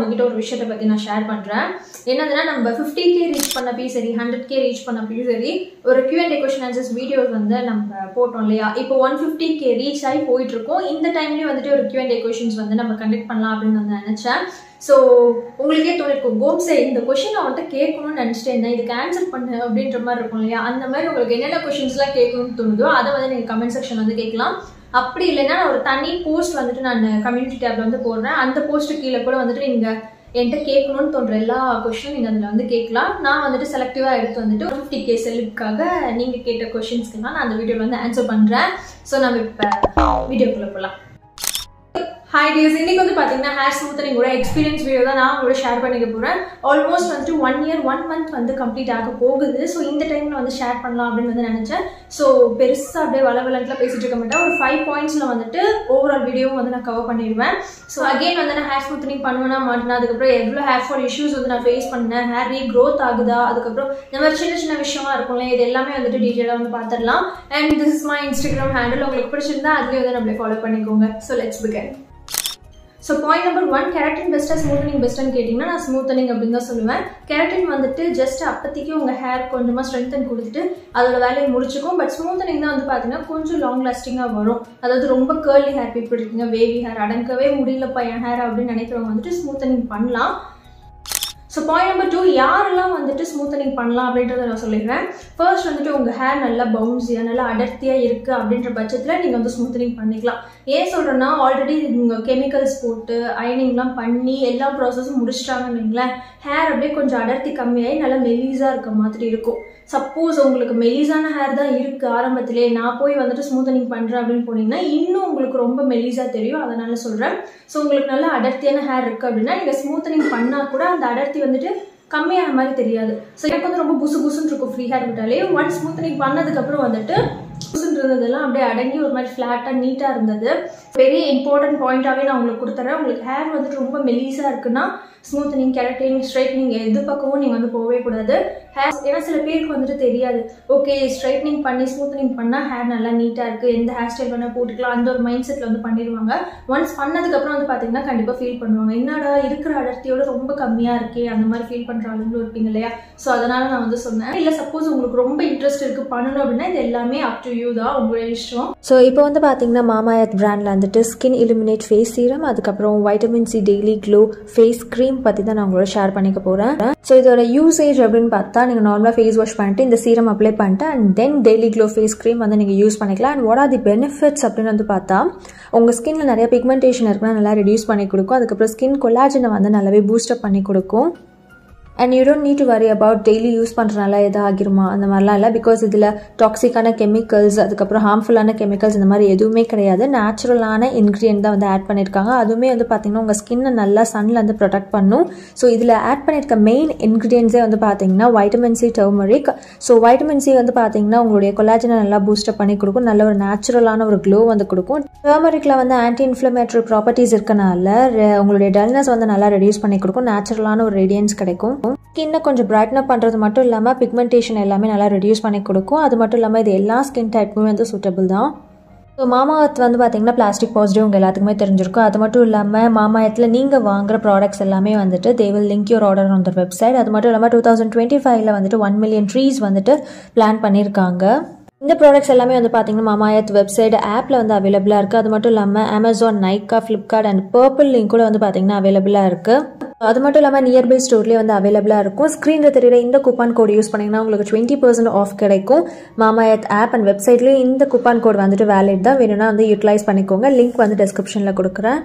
உங்ககிட்ட ஒரு விஷயத்தை பத்தி நான் ஷேர் பண்றேன். என்னன்னா நம்ம 50k ரீச் பண்ணப்பி சரி 100k ரீச் பண்ணப்பி சரி ஒரு Q&A question answers வீடியோஸ் வந்து நம்ம போட்டோம் இல்லையா. இப்போ 150k ரீச் ஆகி போயிட்டு இருக்கோம். இந்த டைம்லயே வந்துட்டு ஒரு Q&A questions வந்து நம்ம கண்டக்ட் பண்ணலாம் அப்படின்னு நான் நினைச்சேன். ஸோ உங்களுக்கே தோணிருக்கும் கோம்ஸே இந்த கொஷின் அவன்கிட்ட கேட்கணும்னு நினச்சிட்டே இருந்தேன், இதுக்கு ஆன்சர் பண்ணு அப்படின்ற மாதிரி இருக்கும் இல்லையா. அந்த மாதிரி உங்களுக்கு என்னென்ன கொஷின்ஸ்லாம் கேட்கணும்னு தோணுதோ அதை வந்து நீங்கள் கமெண்ட் செக்ஷன் வந்து கேட்கலாம். அப்படி இல்லைன்னா ஒரு தனி போஸ்ட் வந்துட்டு நான் கம்யூனிட்டி டேப்ல வந்து போடுறேன். அந்த போஸ்ட்டு கீழே கூட வந்துட்டு நீங்கள் என்கிட்ட கேட்கணும்னு தோன்ற எல்லா கொஷினும் நீங்கள் அதில் வந்து கேட்கலாம். நான் வந்துட்டு செலக்டிவாக எடுத்து வந்துட்டு 50k செல்லுக்காக நீங்கள் கேட்ட கொஷின்ஸ்க்குலாம் நான் அந்த வீடியோவில் வந்து ஆன்சர் பண்ணுறேன். ஸோ நம்ம இப்போ வீடியோக்குள்ளே போகலாம். ஹாய் டியர்ஸ், இன்னைக்கு வந்து பார்த்தீங்கன்னா ஹேர் ஸ்மூத்தனிங்கோட எக்ஸ்பீரியன்ஸ் வீடியோ தான் நான் உங்களோட ஷேர் பண்ணிக்க போகிறேன். ஆல்மோஸ்ட் வந்துட்டு 1 year 1 month வந்து கம்ப்ளீட் ஆக போகுது. ஸோ இந்த டைமில் வந்து ஷேர் பண்ணலாம் அப்படின்னு வந்து நினச்சேன். ஸோ பெருசாக அப்படியே வளவலன்ட்டுலாம் பேசிட்டு இருக்க மாட்டேன். ஒரு 5 points வந்துட்டு ஓவரால் வீடியோவும் வந்து நான் கவர் பண்ணிடுவேன். ஸோ அகெயின் வந்து நான் ஹேர் ஸ்மூத்தனிங் பண்ணுவேன்னா மாட்டேன்னா, அதுக்கப்புறம் எவ்வளோ ஹேர் ஃபால் இஷ்யூஸ் வந்து நான் ஃபேஸ் பண்ணேன், ஹேர் ரீ க்ரோத் ஆகுதா, அதுக்கப்புறம் இந்த மாதிரி சின்ன சின்ன விஷயமா இருக்கும்ல, இது எல்லாமே வந்துட்டு டீட்டெயிலாக வந்து பார்த்துடலாம். And this is my Instagram handle, உங்களுக்கு பிடிச்சிருந்தா அதுலேயே வந்து நம்மளே ஃபாலோ பண்ணிக்கோங்க. So let's begin. So point number 1, keratin பெஸ்ட்டாக ஸ்மூத்தனிங் பெஸ்ட்டான்னு கேட்டிங்கன்னா நான் ஸ்மூத்தனிங் அப்படின்னு தான் சொல்லுவேன். கெரட்டின் வந்துட்டு ஜஸ்ட் அப்போதைக்கு உங்கள் ஹேர் கொஞ்சமாக ஸ்ட்ரென்தன் கொடுத்துட்டு அதோட வேலையை முடிச்சுக்கும். பட் ஸ்மூத்தனிங் தான் வந்து பார்த்தீங்கன்னா கொஞ்சம் லாங் லாஸ்டிங்காக வரும். அதாவது ரொம்ப கேர்லி ஹேர் பீப்பிள் இருக்குங்க, வேவி ஹேர் அடங்கவே முடியலப்பா என் ஹேர் அப்படின்னு நினைக்கிறவங்க வந்துட்டு ஸ்மூத்தனிங் பண்ணலாம். ஸோ பாயிண்ட் நம்பர் 2, யாரெல்லாம் வந்துட்டு ஸ்மூத்தனிங் பண்ணலாம் அப்படின்றத நான் சொல்லிடுறேன். ஃபர்ஸ்ட் வந்துட்டு உங்கள் ஹேர் நல்லா பவுன்ஸியாக நல்லா அடர்த்தியாக இருக்குது அப்படின்ற பட்சத்தில் நீங்கள் வந்து ஸ்மூத்தனிங் பண்ணிக்கலாம். ஏன் சொல்கிறேன்னா ஆல்ரெடி நீங்கள் கெமிக்கல்ஸ் போட்டு அயனிங்லாம் பண்ணி எல்லா ப்ராசஸும் முடிச்சிட்டாங்கன்னு வைங்களேன், ஹேர் அப்படியே கொஞ்சம் அடர்த்தி கம்மியாகி நல்லா மெலிஸாக இருக்க மாதிரி இருக்கும். சப்போஸ் உங்களுக்கு மெலிஸான ஹேர் தான் இருக்குது ஆரம்பத்திலே, நான் போய் வந்துட்டு ஸ்மூத்தனிங் பண்ணுறேன் அப்படின்னு போனீங்கன்னா இன்னும் உங்களுக்கு ரொம்ப மெலிஸாக தெரியும். அதனால் சொல்கிறேன். ஸோ உங்களுக்கு நல்லா அடர்த்தியான ஹேர் இருக்குது அப்படின்னா நீங்கள் ஸ்மூத்தனிங் பண்ணால் கூட அந்த அடர்த்தி வந்துட்டு கம்மியான மாதிரி தெரியாது. ஸோ எனக்கு வந்து ரொம்ப புசு புசுன்னு இருக்கும் ஃப்ரீ ஹேர் விட்டாலே. ஒன் ஸ்மூத்தனிங் பண்ணதுக்கப்புறம் வந்துட்டு புசுன்னு இருந்ததெல்லாம் அப்படியே அடங்கி ஒரு மாதிரி ஃப்ளாட்டாக நீட்டாக இருந்தது. வெரி இம்பார்ட்டன்ட் பாயிண்டாகவே நான் உங்களுக்கு கொடுத்துறேன். உங்களுக்கு ஹேர் வந்துட்டு ரொம்ப மெலிஸாக இருக்குன்னா ஸ்மூத்தனிங் கெரட்டிங் ஸ்ட்ரைட்னிங் எது பக்கமும் நீங்கள் வந்து போகவே கூடாது. ஹேர் ஏன்னா சில பேருக்கு வந்துட்டு தெரியாது, ஓகே ஸ்ட்ரைட்னிங் பண்ணி ஸ்மூத்தனிங் பண்ணால் ஹேர் நல்லா நீட்டாக இருக்குது, எந்த ஹேர் ஸ்டைல் வேணால் போட்டுக்கலாம் அந்த ஒரு மைண்ட் செட்டில் வந்து பண்ணிடுவாங்க. ஒன்ஸ் பண்ணதுக்கப்புறம் வந்து பார்த்தீங்கன்னா கண்டிப்பாக ஃபீல் பண்ணுவாங்க, என்னடா இருக்கிற அடர்த்தியோட ரொம்ப கம்மியாக இருக்கே அந்த மாதிரி ஃபீல் பண்ணுற ஆளுங்களும் இருப்பீங்க இல்லையா. ஸோ அதனால் நான் வந்து சொன்னேன். இல்லை சப்போஸ் உங்களுக்கு ரொம்ப இன்ட்ரெஸ்ட் இருக்குது பண்ணணும் அப்படின்னா இது எல்லாமே அப் டு யூ தான், உங்களோட இஷ்டம். ஸோ இப்போ வந்து பார்த்தீங்கன்னா மாமாயர்த் பிராண்டில் வந்துட்டு ஸ்கின் இலுமினேட் ஃபேஸ் சீரம், அதுக்கப்புறம் vitamin C daily glow face cream பத்தி தான் நான் உங்களோட ஷேர் பண்ணிக்க போறேன். சோ இதோட யூசேஜ் அப்படின்னு பார்த்தா நீங்க நார்மலா ஃபேஸ் வாஷ் பண்ணிட்டு இந்த சீரம் அப்ளை பண்ணிட்டு and then daily glow face cream வந்து நீங்க யூஸ் பண்ணிக்கலாம். And what are the benefits அப்படின்னு வந்து பார்த்தா உங்க ஸ்கின்ல நிறைய பிக்மெண்டேஷன் இருக்குன்னா நல்லா ரெடியூஸ் பண்ணி கொடுக்கும். அதுக்கப்புறம் ஸ்கின் கொலாஜனை வந்து நல்லாவே பூஸ்டப் பண்ணி கொடுக்கும். And you don't need to worry about daily use பண்ணுறதுனால எதாவது ஆகிருமா அந்த மாதிரிலாம் இல்லை. பிகாஸ் இதில் டாக்ஸிக்கான கெமிக்கல்ஸ் அதுக்கப்புறம் ஹார்ம்ஃபுல்லான கெமிக்கல்ஸ் இந்த மாதிரி எதுவுமே கிடையாது. நேச்சுரலான இன்க்ரீடியன்ட் தான் வந்து ஆட் பண்ணியிருக்காங்க. அதுவுமே வந்து பார்த்தீங்கன்னா உங்கள் ஸ்கின்னை நல்லா சன்னில் வந்து ப்ரொடெக்ட் பண்ணும். ஸோ இதில் ஆட் பண்ணியிருக்க மெயின் இன்க்ரீடியன்ஸே வந்து பார்த்தீங்கன்னா vitamin C turmeric. So vitamin C வந்து பார்த்தீங்கன்னா உங்களுடைய கொலாஜனை நல்லா பூஸ்டப் பண்ணி கொடுக்கும், நல்ல ஒரு நேச்சுரலான ஒரு க்ளோ வந்து கொடுக்கும். டர்மரிக்கில் வந்து ஆன்டி இன்ஃப்ளமேட்டரி ப்ராப்பர்ட்டிஸ் இருக்கனால உங்களுடைய டல்னஸ் வந்து நல்லா ரெடியூஸ் பண்ணி கொடுக்கும், நேச்சுரலான ஒரு ரேடியன்ஸ் கிடைக்கும். ஸ்கின்னை கொஞ்சம் பிரைட்டன் அப் பண்றது மட்டும் இல்லாம பிக்மெண்டேஷன் எல்லாமே நல்லா ரெடியூஸ் பண்ணி கொடுக்கும். அது மட்டும் இல்லாம இது எல்லா ஸ்கின் டைப்புமே வந்து சூட்டபிள் தான். ஸோ மாமாயர்த் வந்து பார்த்தீங்கன்னா பிளாஸ்டிக் பாசிட்டிவ் உங்கள் எல்லாத்துக்குமே தெரிஞ்சிருக்கும். அது மட்டும் இல்லாமல் மாமாயத்தில் நீங்கள் வாங்குற ப்ராடக்ட்ஸ் எல்லாமே வந்துட்டு they will link your order on their website. அது மட்டும் இல்லாமல் 2025 வந்துட்டு 1 million trees வந்துட்டு பிளான் பண்ணியிருக்காங்க. இந்த ப்ராடக்ட்ஸ் எல்லாமே வந்து பார்த்தீங்கன்னா மாமாயர்த் வெப்சைட் ஆப்பில் வந்து அவைலபிளாக இருக்குது. அது மட்டும் இல்லாமல் Amazon, Nykaa, Flipkart and purple link கூட வந்து பார்த்தீங்கன்னா அவைலபிளாக இருக்குது. அது மட்டும் இல்லாமல் நியர்பை ஸ்டோர்லேயே வந்து அவைலபிளாக இருக்கும். ஸ்க்ரீனில் தெரியுற இந்த கூப்பான் கோட் யூஸ் பண்ணிங்கன்னா உங்களுக்கு 20% ஆஃப் கிடைக்கும். மாமாயர்த் ஆப் அண்ட் வெப்சைட்லேயே இந்த கூப்பான் கோட் வந்துட்டு வேலிட் தான், வேணும்னா வந்து யூட்டிலைஸ் பண்ணிக்கோங்க. லிங்க் வந்து டெஸ்கிரிப்ஷனில் கொடுக்குறேன்.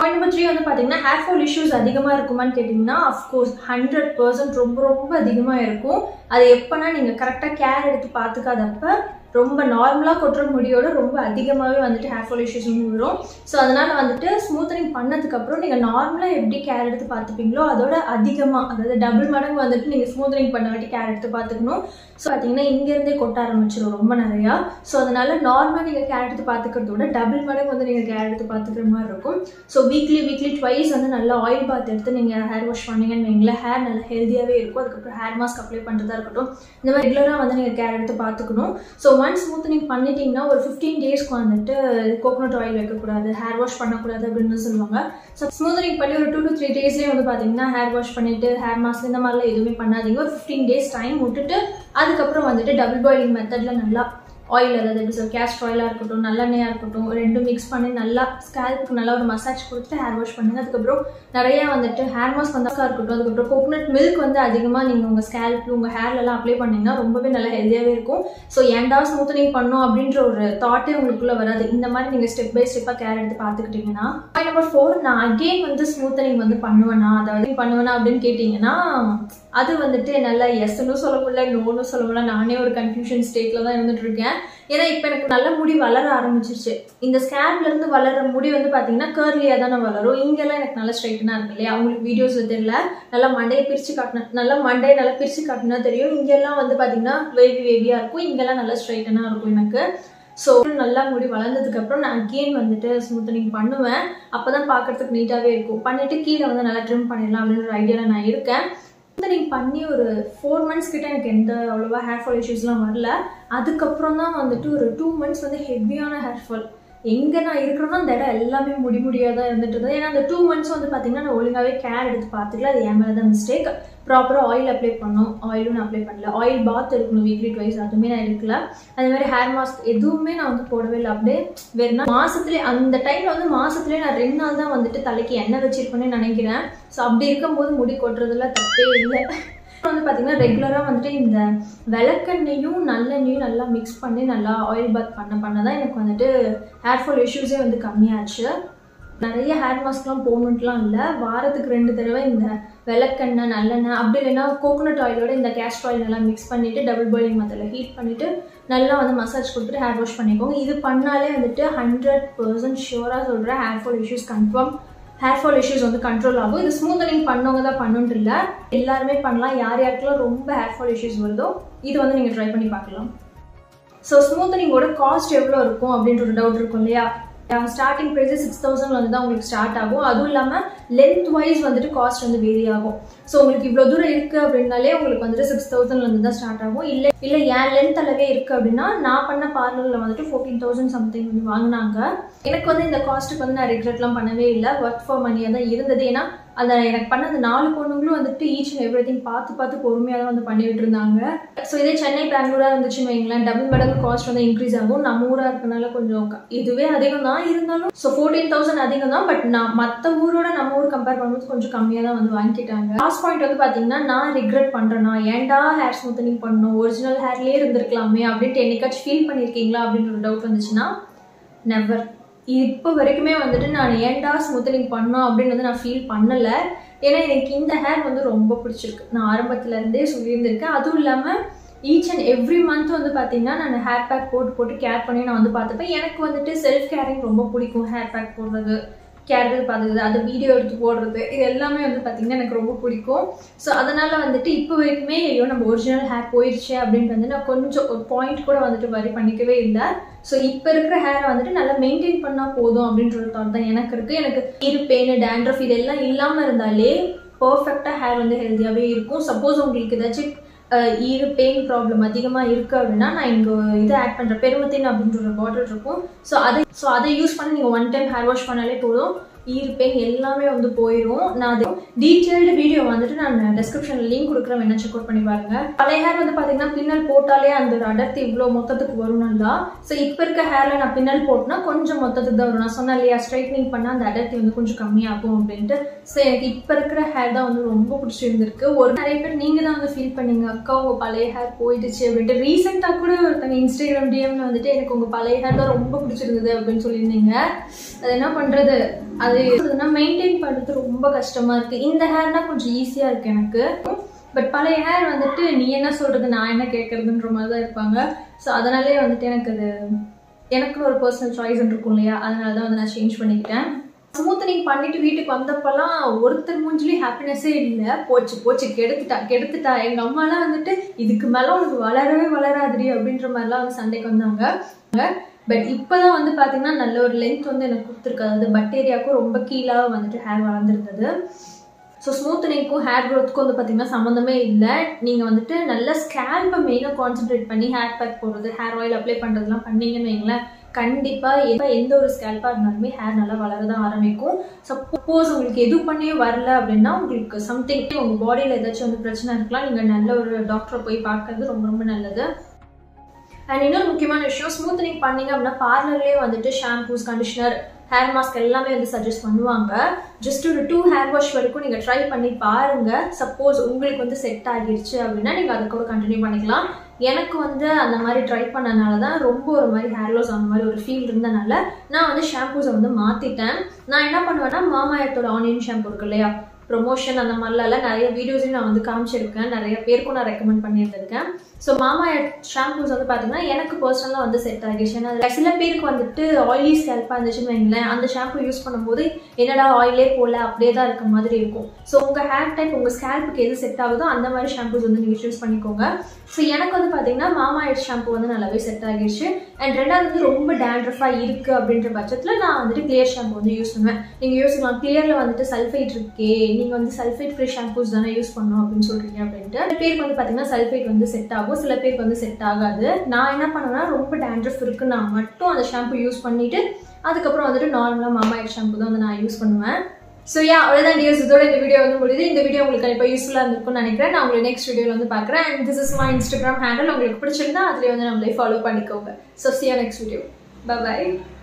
பாயிண்ட் நம்பர் 3 வந்து பார்த்தீங்கன்னா ஹேர் ஃபால் இஷ்யூஸ் அதிகமாக இருக்குமான்னு கேட்டிங்கன்னா அஃப்கோர்ஸ் 100% ரொம்ப ரொம்ப அதிகமாக இருக்கும். அது எப்போனா நீங்கள் கரெக்டாக கேர் எடுத்து பார்த்துக்காதப்ப ரொம்ப நார்மலாக கொட்டுற முடியோட ரொம்ப அதிகமாகவே வந்துட்டு ஹேர் ஃபால் இஷ்யூஸ் வரும். ஸோ அதனால் வந்துட்டு ஸ்மூத்தனிங் பண்ணதுக்கப்புறம் நீங்கள் நார்மலாக எப்படி கேர் எடுத்து பார்த்துப்பீங்களோ அதோட அதிகமாக, அதாவது டபுள் மடங்கு வந்துட்டு நீங்கள் ஸ்மூத்தனிங் பண்ண வேண்டிய கேர் எடுத்து பார்த்துக்கணும். ஸோ பார்த்தீங்கன்னா இங்கேருந்தே கொட்ட ஆரம்பிச்சிடும் ரொம்ப நிறையா. ஸோ அதனால் நார்மலாக நீங்கள் கேர் எடுத்து பார்த்துக்கிறதோட டபுள் மடங்கு வந்து நீங்கள் கேர் எடுத்து பார்த்துக்கிற மாதிரி இருக்கும். ஸோ வீக்லி 2 times வந்து நல்லா ஆயில் பாத் எடுத்து நீங்கள் ஹேர் வாஷ் பண்ணிங்கன்னு வைங்களேன், ஹேர் நல்லா ஹெல்தியாகவே இருக்கும். அதுக்கப்புறம் ஹேர் மாஸ்க் அப்ளை பண்ணுறதா இருக்கட்டும், இந்த மாதிரி ரெகுலராக வந்து நீங்கள் கேர் எடுத்து பார்த்துக்கணும். So once smooth you pannitingna 15 days coconut oil hair wash so smoothing panni 2 to 3 days hair wash hair mask 15 days time double boiling method oil castor oil mix scalp massage hair wash hair mask coconut milk scalp hair apply so smoothening thought step by step point number 4 again smoothening yes no confusion state. ஏனா இப்ப எனக்கு நல்ல முடி வளர ஆரம்பிச்சிருச்சு இந்த ஸ்கேல்ப்ல இருந்து வளர முடி பாத்தீங்கன்னா கர்லியா தான வளரும் இங்க எல்லாம் எனக்கு நல்ல ஸ்ட்ரைட்டனா இருக்கு இல்லையா உங்களுக்கு வீடியோஸ்ல தெரியல நல்ல மண்டைய பிரிச்சு காட்டنا நல்ல மண்டைய நல்ல பிரிச்சு காட்டنا தெரியும் இங்க எல்லாம் பாத்தீங்கன்னா வேவி வேவியா இருக்கும் இங்க எல்லாம் நல்ல ஸ்ட்ரைட்டனா இருக்கும் எனக்கு சோ நல்லா முடி வளர்ந்ததுக்கு அப்புறம் நான் again ஸ்மூத்தனிங் பண்ணுவேன் அப்பதான் பார்க்கிறதுக்கு நீட்டாவே இருக்கும் பண்ணிட்டு கீழ நல்லா ட்ரிம் பண்ணிரலாம் அப்படின ஒரு ஐடியால நான் இருக்கேன் ஸ்மூத்தனிங் பண்ணி ஒரு 4 months கிட்ட எனக்கு எந்த அவ்வளவா ஹேர் ஃபால் இஷ்யூஸ்லாம் வரல அதுக்கு அப்புறம் தான் 2 months ஹெவியான ஹேர் ஃபால் எங்க நான் இருக்கறனோ அந்த இடம் எல்லாமே முடிமுடியா தான் இருந்துட்டது ஏன்னா அந்த 2 months பாத்தீங்கன்னா நான் ஒழுங்காவே கேர் எடுத்து பாத்துக்கல அது ஏமால தான் மிஸ்டேக் ப்ராப்பரா ஆயில் அப்ளை பண்ணனும் ஆயிலும் அப்ளை பண்ணல ஆயில் பாத் எடுக்கணும் வீக்லி ட்வைஸ் அதுமே நான் எடுக்கல அதே மாதிரி ஹேர் மாஸ்க் எதுவுமே நான் போடவே இல்ல அப்படியே வேறனா மாசத்துல அந்த டைம்ல மாசத்துல நான் 2 நாள் தான் தலைக்கு எண்ணெய் வச்சிருப்பேன்னு நினைக்கிறேன் சோ அப்படி இருக்கும்போது முடி கொட்றதுல தப்பே இல்ல ரெகுலரா இந்த விளக்கெண்ணையும் நல்லெண்ணையும் நல்லா mix பண்ணி நல்லா ஆயில் பாத் பண்ணதான் எனக்கு ஹேர் ஃபால் இஷ்யூஸே கம்மியாச்சு நிறைய ஹேர் மாஸ்க்லாம் போடணும்லாம் இல்ல வாரத்துக்கு 2 தடவை இந்த விளக்கெண்ணை நல்லெண்ணெய் அப்படி இல்லனா கோகனட் ஆயிலோட இந்த கேஸ்டர் ஆயில் நல்லா mix பண்ணிட்டு டபுள் பாயிலிங் மெத்தட்ல ஹீட் பண்ணிட்டு நல்லா மசாஜ் கொடுத்துட்டு ஹேர் வாஷ் பண்ணிக்கோங்க இது பண்ணாலே 100% ஷூரா சொல்றேன் hair fall issues confirm hair fall issues control ஆகும் இது ஸ்மூத்தனிங் பண்ணவங்க தான் பண்ணனும் இல்ல எல்லாரும் பண்ணலாம் யாருக்கெல்லாம் ரொம்ப hair fall issues வருதோ இது நீங்க ட்ரை பண்ணி பார்க்கலாம் சோ ஸ்மூத்தனிங் ஓட காஸ்ட் எவ்வளவு இருக்கும் அப்படின்ற ஒரு டவுட் இருக்கும் இல்லையா ஸ்டார்டிங் பிரைஸ் 6000 ல இருந்து தான் உங்களுக்கு ஸ்டார்ட் ஆகும் அதுவும் இல்லாம லெந்த் வைஸ் காஸ்ட் வேரி ஆகும் சோ உங்களுக்கு இவ்ளோ தூரம் இருக்கு அப்படினாலே உங்களுக்கு 6000 ல இருந்து தான் ஸ்டார்ட் ஆகும் இல்ல இல்ல ஏன் லெந்த் அளவே இருக்கு அப்படினா நான் பண்ண பார்லர்ல 14000 something வாங்குனாங்க எனக்கு இந்த காஸ்ட்க்கு நான் ரிக்ரெட்லாம் பண்ணவே இல்ல வொர்க் ஃபார் மணியா தான் இருந்தது ஏனா அத எனக்கு பண்ண அந்த 4 பொண்ணுங்களும் ஈச் அண்ட் எவ்ரிதிங் பார்த்து பொறுமையா தான் பண்ணிட்டு இருந்தாங்க சோ இதே சென்னை பெங்களூரா இருந்துச்சுன்னு வைங்களேன் டபுள் மடங்கு காஸ்ட் இன்க்ரீஸ் ஆகும் நம்ம ஊரா இருக்கனால கொஞ்சம் இதுவே அதிகம் தான் இருந்தாலும் சோ 14000 அதிகம் தான் பட் நான் மத்த ஊரோட நம்ம ஊர் கம்பேர் பண்ணும்போது கொஞ்சம் கம்மியா தான் வாங்கிட்டாங்க லாஸ்ட் பாயிண்ட் பாத்தீங்கன்னா நான் ரிக்ரெட் பண்றேனா ஏன்டா ஹேர் ஸ்மூத்தனிங் பண்ணனும் ஒரிஜினல் ஹேர்லயே இருந்திருக்கலாமே அப்படிட்டு என்னைக்காச்சும் ஃபீல் பண்ணிருக்கீங்களா அப்படின்ற ஒரு டவுட் வந்துச்சுன்னா நெவர் இப்ப வரைக்குமே நான் ஏன்டா ஸ்மூத்தனிங் பண்ணோம் அப்படினு நான் ஃபீல் பண்ணல ஏன்னா எனக்கு இந்த ஹேர் ரொம்ப பிடிச்சிருக்கு நான் ஆரம்பத்துல இருந்தே சொல்லியிருந்தேன் அதுவும் இல்லாம ஈச் அண்ட் எவ்ரி மந்த் பாத்தீங்கன்னா நான் ஹேர் பேக் போட்டு கேர் பண்ணி நான் பார்த்துப்பேன் எனக்கு செல்ஃப் கேரிங் ரொம்ப பிடிக்கும் ஹேர் பேக் போடுறது கேர் பார்த்துக்கிறது அது வீடியோ எடுத்து போடுறது இது எல்லாமே பாத்தீங்கன்னா எனக்கு ரொம்ப பிடிக்கும் ஸோ அதனால இப்போ வரைக்குமே ஐயோ நம்ம ஒரிஜினல் ஹேர் போயிடுச்சு அப்படின்ட்டு நான் கொஞ்சம் ஒரு பாயிண்ட் கூட வரி பண்ணிக்கவே இல்லை ஸோ இப்போ இருக்கிற ஹேரை நல்லா மெயின்டைன் பண்ணா போதும் அப்படின்ற ஒரு தாட் தான் எனக்கு இருக்கு எனக்கு ஹீர் பெயின் டேண்ட்ரஃப் இதெல்லாம் இல்லாம இருந்தாலே பர்ஃபெக்டா ஹேர் ஹெல்தியாவே இருக்கும் சப்போஸ் உங்களுக்கு ஏதாச்சும் ஈர பெயின் ப்ராப்ளம் அதிகமா இருக்கு அப்படின்னா நான் இங்க இது ஆட் பண்ற பெருமத்தின் அப்படின்ற ஒரு பாட்டில் இருக்கும் ஸோ அதை யூஸ் பண்ணி நீங்க 1 டைம் ஹேர் வாஷ் பண்ணாலே போதும் ஈர பெயின் எல்லாமே போயிடும் நான் அது டீடைல்டு வீடியோ நான் டிஸ்கிரிப்ஷன்ல லிங்க் கொடுக்குறேன் என்ன செக் அவுட் பண்ணி பாருங்க பழைய ஹேர் பாத்தீங்கன்னா பின்னல் போட்டாலே அந்த அடர்த்தி இவ்வளோ மொத்தத்துக்கு வரும் நல்லா ஸோ இப்போ இருக்க ஹேர்ல நான் பின்னல் போட்டுனா கொஞ்சம் மொத்தத்துக்கு தான் வரும் நான் சொன்னேன் இல்லையா ஸ்ட்ரைட்னிங் பண்ணா அந்த அடர்த்தி கொஞ்சம் கம்மியாகும் அப்படின்ட்டு ஸோ எனக்கு இப்போ இருக்கிற ஹேர் தான் ரொம்ப பிடிச்சிருந்திருக்கு ஒரு நிறைய பேர் நீங்க தான் ஃபீல் பண்ணீங்க அக்கா உங்க பழைய ஹேர் போயிடுச்சு அப்படின்ட்டு ரீசெண்டா கூட ஒருத்தங்க இன்ஸ்டாகிராம் டிஎம்ல எனக்கு உங்க பழைய ஹேர் தான் ரொம்ப பிடிச்சிருந்தது அப்படின்னு சொல்லியிருந்தீங்க அது என்ன பண்றது அது மெயின்டைன் பண்றது ரொம்ப கஷ்டமா இருக்கு இந்த ஹேர்னா கொஞ்சம் ஈஸியா இருக்கு எனக்கு பட் பழைய ஹேர் நீ என்ன சொல்றது நான் என்ன கேட்கறதுன்ற மாதிரி தான் இருப்பாங்க ஸோ அதனாலே எனக்கு அது எனக்குன்னு ஒரு பர்சனல் சாய்ஸ் இருக்கும் இல்லையா அதனால தான் நான் சேஞ்ச் பண்ணிக்கிட்டேன் ஸ்மூத்தனிங் பண்ணிட்டு வீட்டுக்கு வந்தப்பெல்லாம் ஒருத்தர் மூஞ்சிலையும் ஹாப்பினஸே இல்லை போச்சு போச்சு கெடுத்துட்டா எங்க அம்மாலாம் இதுக்கு மேல உனக்கு வளரவே வளராதுடி அப்படின்ற மாதிரிலாம் சண்டைக்கு வந்தாங்க பட் இப்பதான் பாத்தீங்கன்னா நல்ல ஒரு லென்த் எனக்கு கொடுத்துருக்கு அதாவது பட் ஏரியாவுக்கும் ரொம்ப கீழா ஹேர் வளர்ந்துருந்தது So smoothening ku hair growth ku pathina sambandhame illa neenga vandu nalla scalp main concentrate panni hair pack podradhu hair oil apply pandradhula panninga neengla kandipa endha oru scalp adnalume hair nalla valarada aarambikkum. Suppose ungalku edhu panniye varala appadina ungalku something unga body la edachi oru prachana irukla neenga nalla oru doctor poi paakradhu romba romba nalladhu. And இன்னொரு முக்கியமான விஷயம், smoothening பண்ணீங்க அப்படின்னா பார்லர்லேயே வந்துட்டு shampoos, conditioner, hair mask எல்லாமே வந்து suggest பண்ணுவாங்க. Just ஒரு 2 ஹேர் வாஷ் வரைக்கும் நீங்கள் ட்ரை பண்ணி பாருங்கள். சப்போஸ் உங்களுக்கு வந்து செட் ஆகிடுச்சு அப்படின்னா நீங்கள் அதை கூட கண்டினியூ பண்ணிக்கலாம். எனக்கு வந்து அந்த மாதிரி ட்ரை பண்ணனால தான் ரொம்ப ஒரு மாதிரி ஹேர் லாஸ் அந்த மாதிரி ஒரு ஃபீல் இருந்தனால நான் வந்து ஷாம்பூஸை வந்து மாற்றிட்டேன். நான் என்ன பண்ணுவேன்னா மாமாயத்தோட ஆனியன் ஷாம்பூ இருக்கு இல்லையா, ப்ரொமோஷன் அந்த மாதிரிலாம் நிறைய வீடியோஸையும் நான் வந்து காமிச்சிருக்கேன், நிறைய பேருக்கும் நான் ரெக்கமெண்ட் பண்ணியிருந்திருக்கேன். ஸோ மாமாஎர்த் ஷாம்பூஸ் வந்து பார்த்தீங்கன்னா எனக்கு பர்சனலாக வந்து செட் ஆகிடுச்சு. ஏன்னா சில பேருக்கு வந்துட்டு ஆயிலி ஸ்கேல்பாக இருந்துச்சுன்னு வைங்களேன், அந்த ஷாம்பு யூஸ் பண்ணும்போது என்னடா ஆயிலே போல அப்படியே தான் இருக்க மாதிரி இருக்கும். ஸோ உங்கள் ஹேர் டைப் உங்கள் ஸ்கேல்புக்கு எது செட் ஆகுதோ அந்த மாதிரி ஷாம்பூஸ் வந்து நீங்கள் யூஸ் பண்ணிக்கோங்க. ஸோ எனக்கு வந்து பார்த்தீங்கன்னா மாமாஎர்த் ஷாம்பு வந்து நல்லாவே செட் ஆகிடுச்சு. அண்ட் ரெண்டாவது வந்து ரொம்ப டேண்ட்ரஃபாக இருக்குது அப்படின்ற பட்சத்தில் நான் வந்துட்டு கிளியர் ஷாம்பு வந்து யூஸ் பண்ணுவேன். நீங்கள் யூஸ் பண்ணலாம், கிளியரில் வந்துட்டு சல்ஃபைட் இருக்கே, நீங்கள் வந்து சல்ஃபேட் ஃப்ரீ ஷாம்பூஸ் தானே யூஸ் பண்ணணும் அப்படின்னு சொல்கிறீங்க அப்படின்ட்டு. சில பேருக்கு வந்து பார்த்தீங்கன்னா சல்ஃபேட் வந்து செட் ஆகும், சில பேருக்கு வந்து செட் ஆகாது. நான் என்ன பண்ணுவேன்னா ரொம்ப டேண்ட்ரஃப் இருக்குன்னா மட்டும் அந்த ஷாம்பு யூஸ் பண்ணிவிட்டு அதுக்கப்புறம் வந்துட்டு நார்மலாக மாமாஎர்த் ஷாம்பு தான் வந்து நான் யூஸ் பண்ணுவேன். ஸோ அவ்வளோதான் டியர்ஸ், இதோட இந்த வீடியோ வந்து முடியுது. இந்த வீடியோ உங்களுக்கு கண்டிப்பாக யூஸ்ஃபுல்லாக இருந்திருக்கும்னு நினைக்கிறேன். நான் உங்களுக்கு நெக்ஸ்ட் வீடியோவில் வந்து பார்க்குறேன். And this is my Instagram handle, உங்களுக்கு பிடிச்சிருந்தா அதிலே வந்து நம்மளே ஃபாலோ பண்ணிக்கோங்க. So see you next video. Bye bye.